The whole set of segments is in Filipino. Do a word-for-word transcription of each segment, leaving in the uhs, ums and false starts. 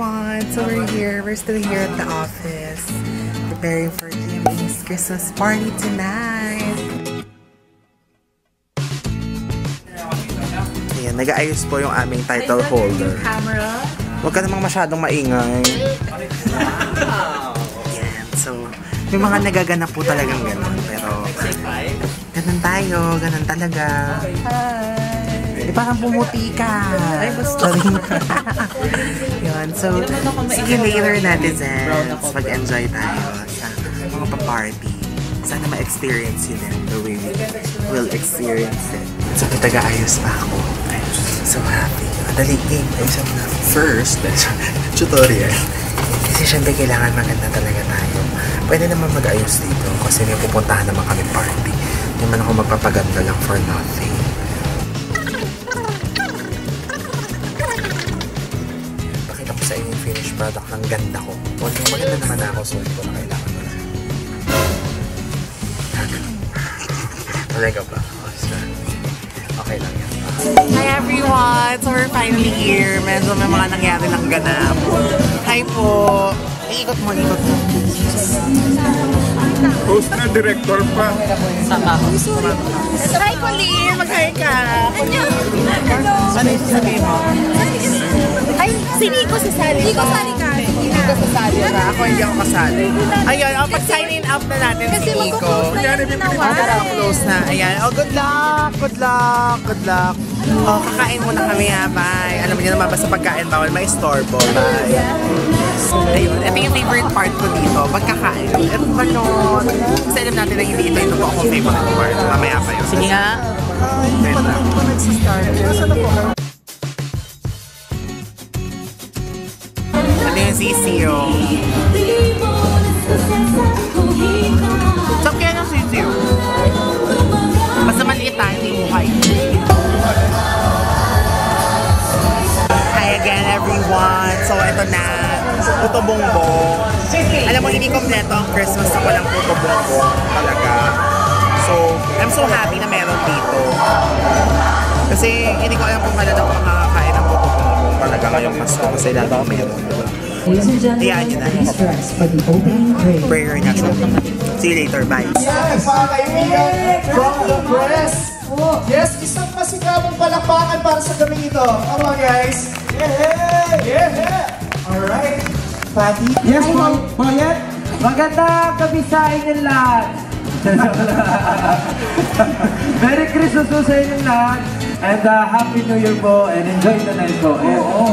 everyone, so we're here, we're still here at the office, preparing for Jimmy's Christmas party tonight. Ayan, nag-aayos po yung aming title holder. Huwag ka namang masyadong maingay. Ayan, so may mga nagaganap po talagang ganun, pero ganun tayo, ganun talaga. Hi! Di parang bumuti ka. Ay, gusto. Yun. So, see you later, netizens. Mag-enjoy tayo sa mga pa-party. Sana ma-experience yun din the way we'll experience it. So, taga-ayos pa ako. So happy. Madali game. Ayos na. First, tutorial. Kasi syempre kailangan maganda talaga tayo. Pwede naman mag-ayos dito kasi may pupuntahan naman kami party. Hindi man ako magpapaganda lang for nothing. Product ng ganda ko. Huwag yung maganda naman ako, so hindi ko na kailangan mo na. Talaga ba? Okay lang yan. Hi everyone! So we're finally here. Medyo may mga nangyari ng ganap. Hi po! Ikot mo, ikot mo. Host na director pa. Sama. Hi Colleen! Mag-hi ka! Ano yung sasabihin mo? Ay, si Nico sasali. Nico sasali ka. Nico sasali na. Ako hindi ako kasali. Ayun, oh, pag-sign-in up na natin si Nico. Oh, tara, close na. Ayan. Oh, good luck! Good luck! Good luck! Oh, kakain muna kami ha. Bye! Alam mo nyo naman, basta pagkain bawal may istorbo. Bye! Ayun, ito yung favorite part ko dito. Pagkakain. Ito ba nun? Kasi alam natin na hindi ito. Ito po akong favorite part. Mamaya pa yun. Sige nga. Ayun na. Hindi ko nagsistart. Saan ako? Sisiyo. So, kaya ng sisiyo? Basta maliit tayo, hindi buhay. Hi again, everyone. So, ito na. Puto bongbong. Alam mo, hindi kompleto ang Christmas na walang puto bongbong talaga. So, I'm so happy na meron dito. Kasi, hindi ko alam kung kailan ako makakakain ng puto bongbong talaga ngayong Pasko. Kasi lahat ako meron, diba? Ayan yun na. Prayer na siya. See you later, bye. Yes, mga kaibigan, from the press. Yes, isang masigabang palakpakan para sa gabi ito. Come on, guys. Yeah, yeah. Alright. Patty? Yes, boy. Boyet? Magandang gabi sa inyong lahat. Merry Christmas po sa inyong lahat. And Happy New Year po. And enjoy the night po. Oo.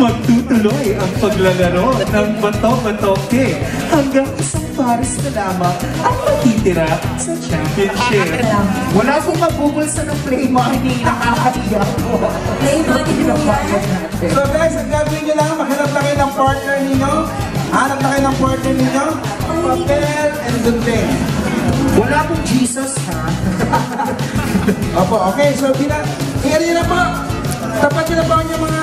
Magtutuloy ang paglalaro ng bato-batoke hanggang isang pares na lamang ang makitira sa championship. Wala pong mabubulsa ng play money. Nakakaiya po. Play money po yan. So guys, ang gagawin nyo lang, maghanap na kayo ng partner ninyo. Hanap na kayo ng partner ninyo. Papel and the pen. Wala pong Jesus, ha? Opo, okay. So, kaya nyo na po. Tapat nyo na po nyo mga...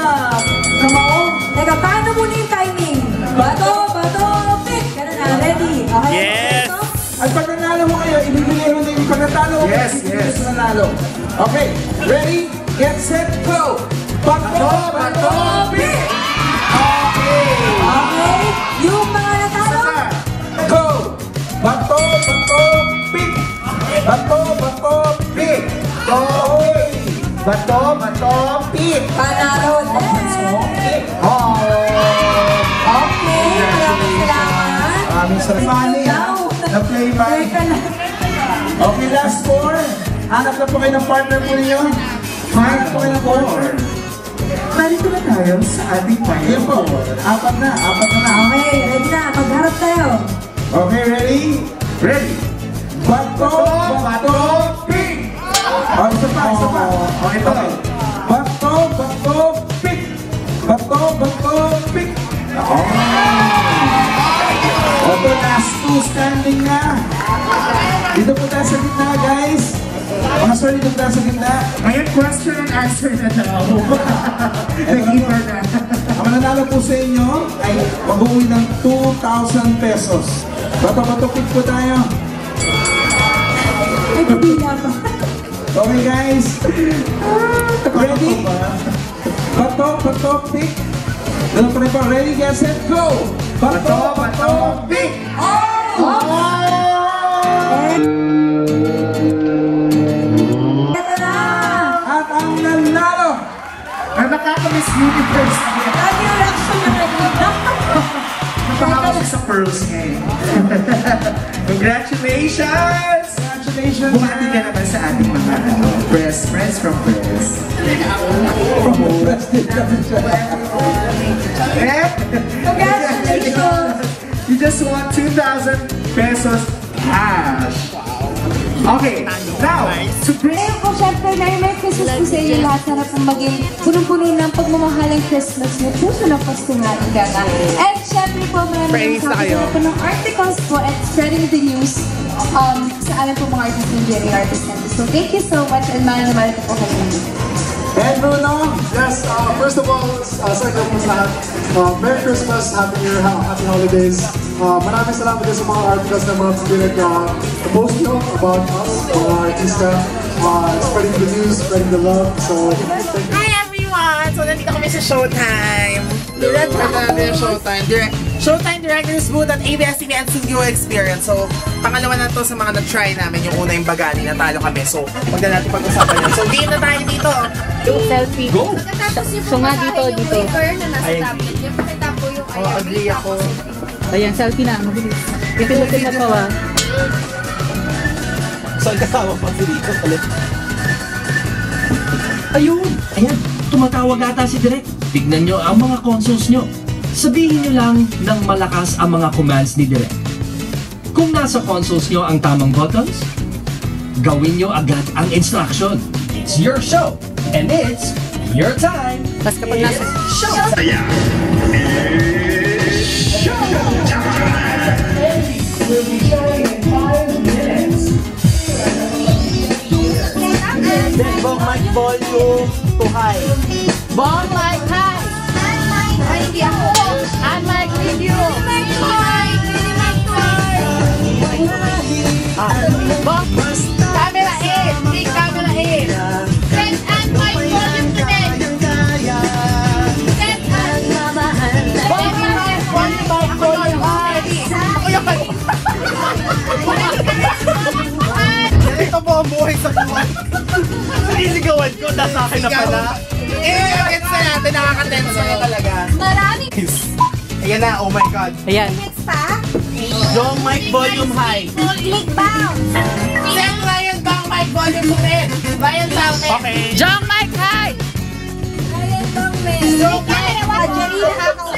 Teka, paano muna yung timing? Bato, bato, pick! Ganun na, ready? Okay, yes! At pag nanalo mo kayo, ibibigay mo na yung pagkatalo mo. Yes, yes. Okay, ready? Get set, go! Bato, bato, pick! Okay! Okay, yung mga natalo? Go! Bato, bato, pick! Bato, bato, pick! Okay! Bato, bato, pick! Panalo ulit! Oh! Okay! Maraming salamat! Maraming salamat! Na-play ba? Okay, last four! Hanap na po kayo ng partner po ninyo! Hanap po kayo ng partner! ngayon sa ating Panginoon. Apat na, apat na. Okay, ready na. Magharap tayo. Okay, ready? Ready. Bato, bato, pig! Oh, isa pa, isa pa. Oh, ito. Bato, bato, pig! Bato, bato, pig! Oh! Ito, last two standing na. Dito po tayo sa gitna, guys. Mga sir, dito po tayo sa gitna. Ngayon, question and answer na daw. Nag-ibar na. Ang mananalo po sa inyo ay mag-uwi ng two thousand pesos. Bato-bato pig po tayo. Okay, guys. Ready? Bato, bato, pig. Dito pa rin po. Ready, guys, set, go! Bato, bato, pig! Oh! At ang nanalo ay makaka-Miss Universe. Lagi yung reaction na nag-inak. Napakausok sa pearls ngayon. Congratulations! Congratulations! Bumati ka naman sa ating mga press, friends from press. From press din naman siya. Congratulations! You just won two thousand pesos cash. Okay, now, to bring... Ngayon po, syempre, Merry Christmas po sa inyo lahat. Harap ang maging punong-puno ng pagmamahal ng Christmas na puso ng pasungaling gaga. And syempre po, maraming sabi na po ng articles po at spreading the news um, sa alam po mga artists ng Jerry Artist. So, thank you so much and maraming maraming po kayo. And Bruno, yes, uh, first of all, uh, second of lahat, uh, Merry Christmas, Happy New Year, Happy Holidays. Uh, maraming salamat din sa mga articles na mga pinag-post uh, nyo about us, mga artista, uh, spreading the news, spreading the love. So, hi everyone! So, nandito kami sa Showtime. Direct na Showtime. Direct. Showtime Director's Booth at A B S C B N Studio Experience. So, pangalawa na to sa mga na-try namin. Yung una yung Bagani, natalo kami. So, huwag na natin pag-usapan yun. So, game na tayo dito. Go! Selfie. Go! So nga dito, dito. Yung waiter na nasa tablet. Yung pakita po yung I agree ako. Ayan, selfie na. Mabilis. Itin-lutin na pa ba? So, ang kasama pa si Rico ulit. Ayun! Ayan, tumatawag ata si Direk. Tignan nyo ang mga consoles nyo. Sabihin nyo lang ng malakas ang mga commands ni Direk. Kung nasa consoles nyo ang tamang buttons, gawin nyo agad ang instruction. It's your show! And it's your time. Tapos kapag nasa show. Ayan. It's show time. We'll be showing in five minutes. Bong like volume to high. Bong like high. Unlike ako. Unlike video. Unlike high. Unlike high. Camera eight. Big camera eight. Ito po ang buhay sa buwan. Nililigawan ko, dahil sa akin na pala. Eh, it's na natin, nakakatenso na talaga. Maraming. Ayan na, oh my God. Ayan. Next pa? Long mic volume high. Click bounce. Set Ryan bang mic volume ulit. Ryan sound it. Okay. Long mic high. Ryan bang mic. Long mic.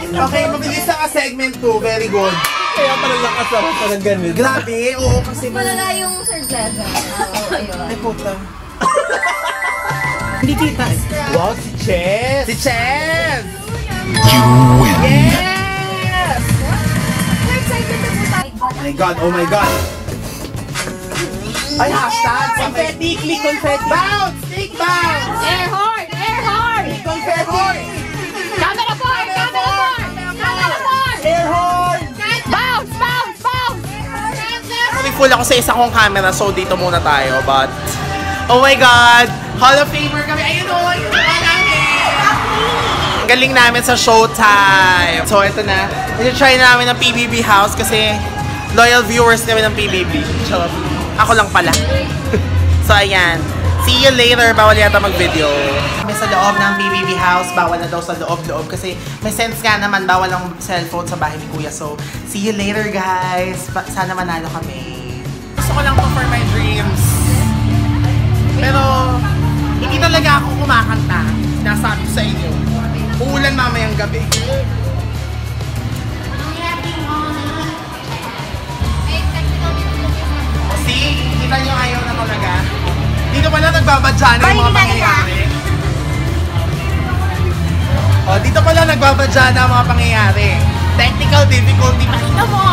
Okay, mabilis na ka segment two. Very good. Kaya parang lakas ako, parang ganun. Grabe, oo kasi... Malala yung third level. Ay, puta. Hindi kita. Wow, si Chess! Si Chess! You win! Yes! Third side ko na po tayo. Oh my God, oh my God! Ay, hashtag! Confetti! Click confetti! Bounce! Click bounce! Air horn! Air horn! Click confetti! Camera board! Camera board! Camera board! Air horn! Full ako sa isa kong camera, so dito muna tayo, but... Oh my God! Hall of Famer kami! Ayun o! Ayun o! Ang galing namin sa Showtime! So, ito na. Iti-try namin ng P B B House kasi loyal viewers namin ng P B B. So, ako lang pala. So, ayan. See you later! Bawal yata mag-video. Kami sa loob ng P B B House. Bawal na daw sa loob-loob kasi may sense nga naman. Bawal ang cellphone sa bahay ni Kuya. So, see you later, guys! Sana manalo kami. Gusto ko lang po for my dreams. Pero, hindi talaga ako kumakanta. Nasabi ko sa inyo. Uulan gabi. See? Kita nyo ayaw na talaga. Dito pala nagbabadya na yung mga pangyayari. O, dito pala nagbabadya na ang mga pangyayari. Technical difficulty. Pakita mo!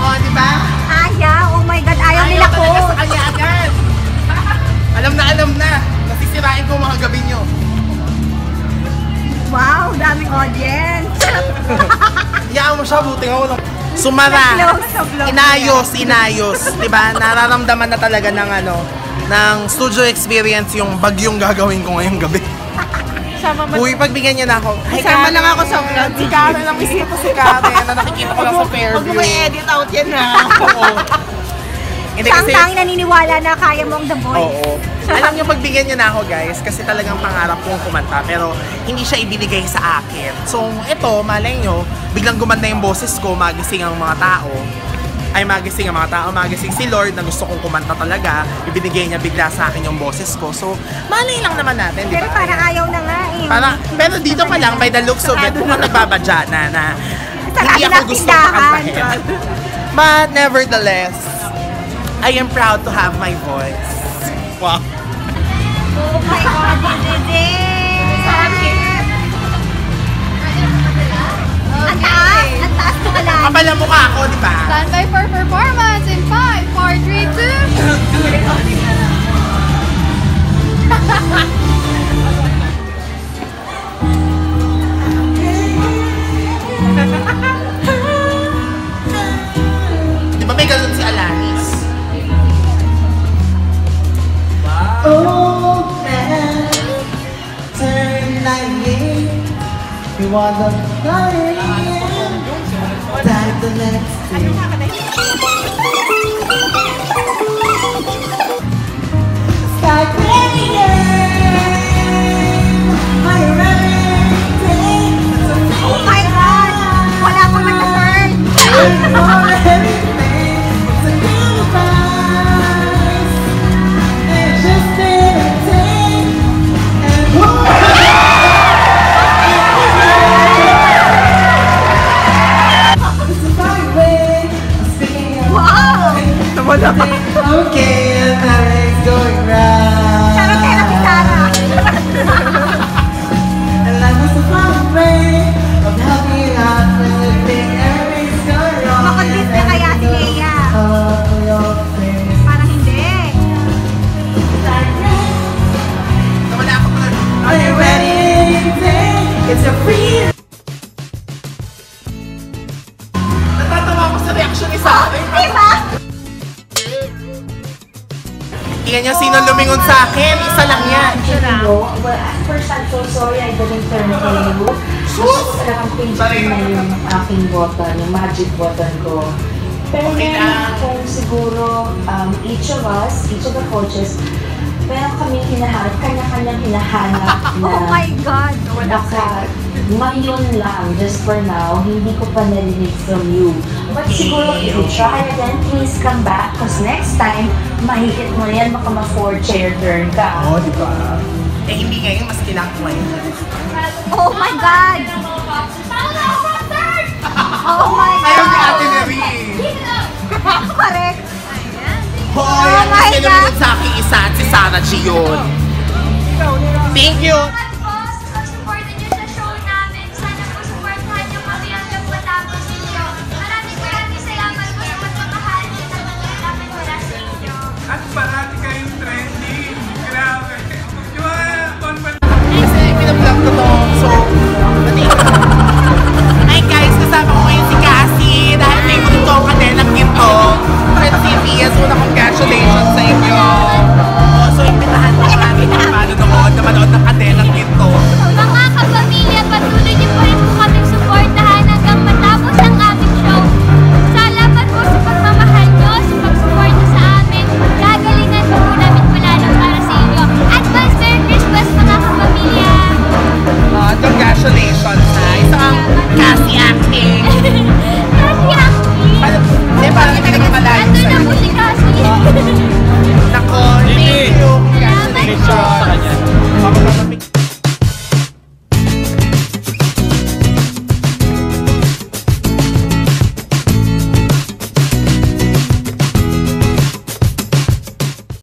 O, di ba? Ayaw! Oh my God! Ayaw nila ko! Ayaw talaga sa kanya agad! Alam na, alam na! Nasisirain ko mga gabi nyo. Wow! Daming audience! Iyaan mo siya, buti nga walang... Sumara! Inayos, inayos! Diba? Nararamdaman na talaga ng ano, ng studio experience yung bagyong gagawin ko ngayong gabi. Uy, pagbigyan niya na ako. Ay, kama lang ako sa vlog. Si Karen, namiss ko po si Karen. Na nakikita ko lang sa Fairview. Huwag mo i-edit out yan na. Oo. Tang-tang naniniwala na kaya mo ang The Voice. Oo. Alam niyo, pagbigyan niya na ako, guys, kasi talagang pangarap kong kumanta, pero hindi siya ibinigay sa akin. So, ito, malay nyo, biglang gumanda yung boses ko, magising ang mga tao. Ay, magising ang mga tao, magising si Lord na gusto kong kumanta talaga. Ibinigay niya bigla sa akin yung boses ko. So, malay lang naman natin, di ba? Pero parang ayaw na nga eh. Parang, pero dito pa lang, by the looks of it, kung nagbabadya na na hindi ako gusto makantahin. But nevertheless, I am proud to have my voice. Wow. Oh my God, ang taas, ang taas ko ka lang. Kapala mukha ako, di ba? Stand by for performance in five, four, three, two. We want to fly in, die the next day. Start playing, my birthday. Oh my God! Wala akong mag-turn! For everything, it's a new prize. It's just a day. And whoa! Okay, and now it's going round. Charot kayo ng gitara. And life is a fun way of helping out when you think everything's going wrong. Makakadis na kaya si Leia. Parang hindi. Are you ready? It's a free... Natatawa ko sa reaction ni Sabi. Diba? Tingnan niyo sino lumingon sa akin. Isa lang yan. Well, at first, I'm so sorry I didn't turn for you. Parang pinch na yung aking button, yung magic button ko. Pero meron kung siguro um, each of us, each of the coaches, meron kaming hinahanap, kanya-kanyang hinahanap na oh my God! Baka ngayon lang, just for now, hindi ko pa narinig from you. But siguro, if you try again, please come back. Because next time, mahigit mo yan, baka ma-four chair turn ka. Oo, oh, di ba? Eh, hindi ngayon, mas kinakmay. Oh my God! Oh my God! Ayaw ni Ate Mary! Correct! Hoy, ang nasinunod sa akin isa at si Sarah Gion. Thank you!